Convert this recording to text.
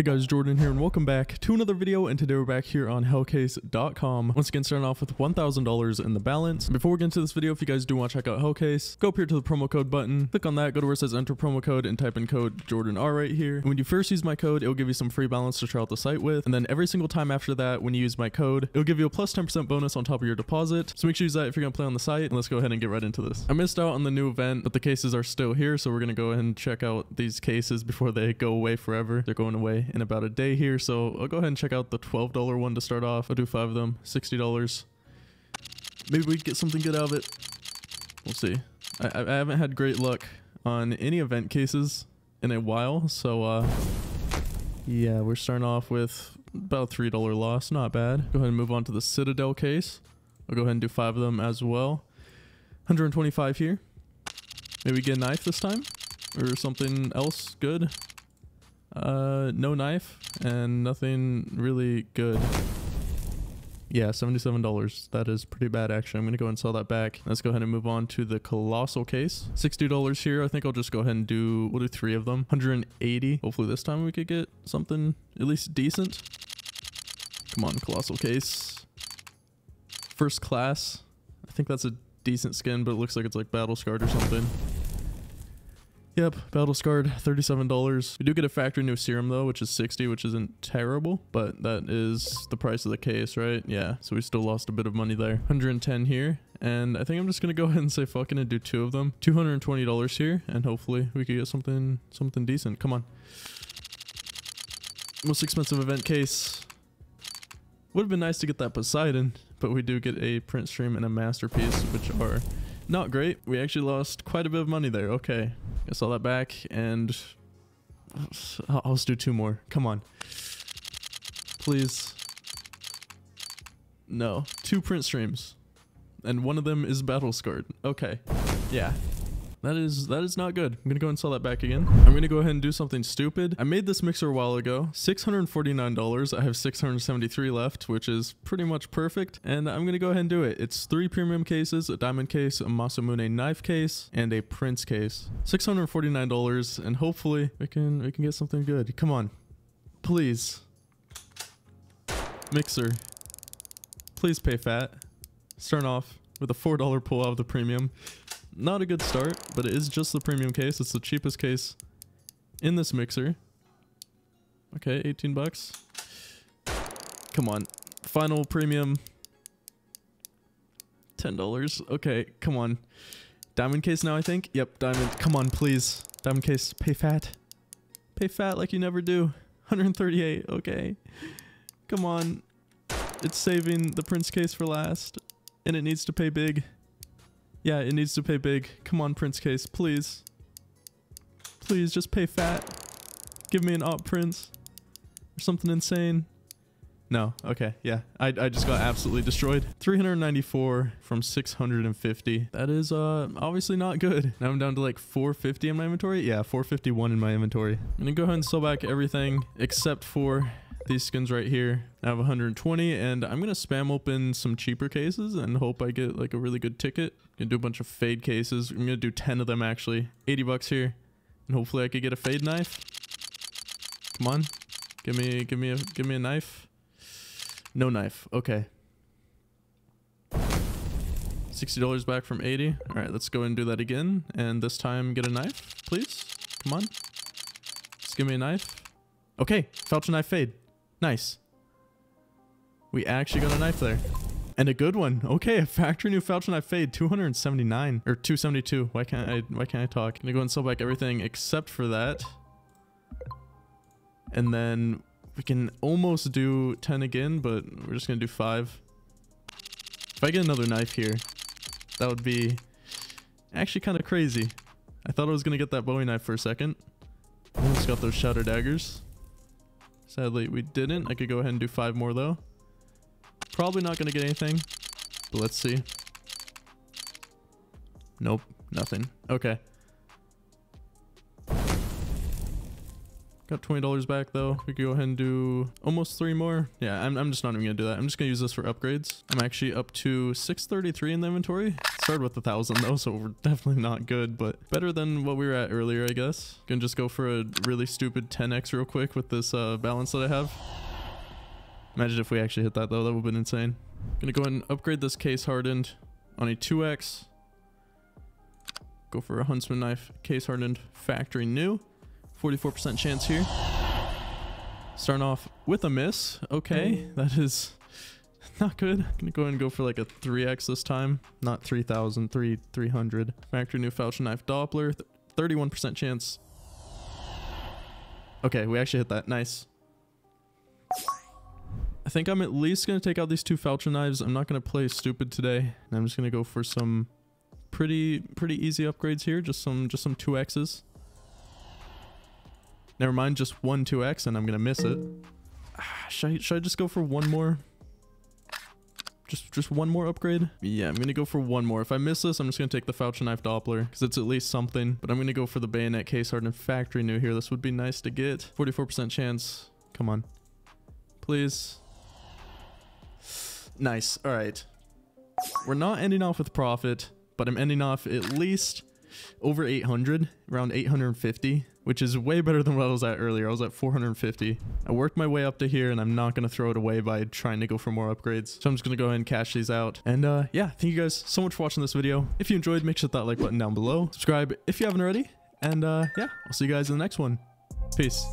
Hey guys, Jordan here and welcome back to another video, and today we're back here on hellcase.com. Once again, starting off with $1,000 in the balance. Before we get into this video, if you guys do want to check out Hellcase, go up here to the promo code button, click on that, go to where it says enter promo code and type in code JordanR right here. And when you first use my code, it'll give you some free balance to try out the site with. And then every single time after that, when you use my code, it'll give you a plus 10% bonus on top of your deposit. So make sure you use that if you're going to play on the site. And let's go ahead and get right into this. I missed out on the new event, but the cases are still here. So we're going to go ahead and check out these cases before they go away forever. They're going away in about a day here, so I'll go ahead and check out the $12 one to start off. I'll do 5 of them, $60. Maybe we can get something good out of it. We'll see. I haven't had great luck on any event cases in a while, so yeah, we're starting off with about a $3 loss. Not bad. Go ahead and move on to the Citadel case. I'll go ahead and do 5 of them as well. 125 here. Maybe get a knife this time or something else good. No knife and nothing really good. Yeah, $77. That is pretty bad, actually. I'm gonna go ahead and sell that back. Let's go ahead and move on to the Colossal case. $60 here. I think I'll just go ahead and do, we'll do 3 of them. 180. Hopefully this time we could get something at least decent. Come on, Colossal case. First class. I think that's a decent skin, but it looks like it's like battle scarred or something. Yep, battle scarred, $37. We do get a factory new serum though, which is 60, which isn't terrible, but that is the price of the case, right? Yeah, so we still lost a bit of money there. 110 here, and I think I'm just gonna go ahead and say fucking and do 2 of them. $220 here, and hopefully we could get something decent. Come on. Most expensive event case. Would have been nice to get that Poseidon, but we do get a print stream and a masterpiece, which are not great. We actually lost quite a bit of money there. Okay, I saw that back, and I'll just do 2 more. Come on, please. No, 2 print streams, and one of them is battle scarred. Okay, yeah, that is not good. I'm gonna go and sell that back again. I'm gonna go ahead and do something stupid. I made this mixer a while ago, $649. I have 673 left, which is pretty much perfect, and I'm gonna go ahead and do it. It's 3 premium cases, a diamond case, a Masamune knife case, and a prince case. $649, and hopefully we can get something good. Come on, please. Mixer, please pay fat. Starting off with a $4 pull out of the premium. Not a good start, but it is just the premium case. It's the cheapest case in this mixer. Okay, $18. Come on. Final premium. $10. Okay, come on. Diamond case now, I think. Yep, diamond. Come on, please. Diamond case, pay fat. Pay fat like you never do. 138. Okay. Come on. It's saving the prince case for last, and it needs to pay big. Yeah, it needs to pay big. Come on, prince case, please. Please, just pay fat. Give me an op prince or something insane. No, okay, yeah. I just got absolutely destroyed. 394 from 650. That is obviously not good. Now I'm down to like 450 in my inventory. Yeah, 451 in my inventory. I'm gonna go ahead and sell back everything except for these skins right here. I have 120, and I'm gonna spam open some cheaper cases and hope I get like a really good ticket. Gonna do a bunch of fade cases. I'm gonna do 10 of them actually. $80 here, and hopefully I could get a fade knife. Come on, give me a knife. No knife. Okay. $60 back from 80. All right, let's go and do that again, and this time get a knife, please. Come on, just give me a knife. Okay, Falchion knife fade. Nice. We actually got a knife there. And a good one. Okay, a factory new Falchion knife fade, 279 or 272. Why can't I talk? I'm gonna go and sell back everything except for that. And then we can almost do 10 again, but we're just gonna do 5. If I get another knife here, that would be actually kind of crazy. I thought I was gonna get that Bowie knife for a second. Almost got those shadow daggers. Sadly, we didn't. I could go ahead and do 5 more though. Probably not gonna get anything, but let's see. Nope, nothing. Okay. Got $20 back though. We could go ahead and do almost 3 more. Yeah, I'm just not even gonna do that. I'm just gonna use this for upgrades. I'm actually up to 633 in the inventory. Started with 1,000 though, so we're definitely not good, but better than what we were at earlier, I guess. Gonna just go for a really stupid 10x real quick with this balance that I have. Imagine if we actually hit that though, that would've been insane. Gonna go ahead and upgrade this case hardened on a 2x. Go for a Huntsman knife, case hardened, factory new. 44% chance here. Starting off with a miss. Okay, that is not good. Gonna go ahead and go for like a 3x this time. Not 3,000, 300. Factory new Falchion knife Doppler. 31% chance. Okay, we actually hit that. Nice. I think I'm at least gonna take out these 2 Falchion knives. I'm not gonna play stupid today. And I'm just gonna go for some pretty easy upgrades here. Just some 2x's. Never mind, just one 2x and I'm gonna miss it. Should I just go for one more? Just one more upgrade? Yeah, I'm gonna go for one more. If I miss this, I'm just gonna take the Falchion knife Doppler because it's at least something. But I'm gonna go for the Bayonet case hardened factory new here. This would be nice to get. 44% chance. Come on, please. Nice. All right, we're not ending off with profit, but I'm ending off at least over 800, around 850, which is way better than what I was at earlier. I was at 450. I worked my way up to here and I'm not going to throw it away by trying to go for more upgrades. So I'm just going to go ahead and cash these out. And yeah, thank you guys so much for watching this video. If you enjoyed, make sure to hit that like button down below. Subscribe if you haven't already. And yeah, I'll see you guys in the next one. Peace.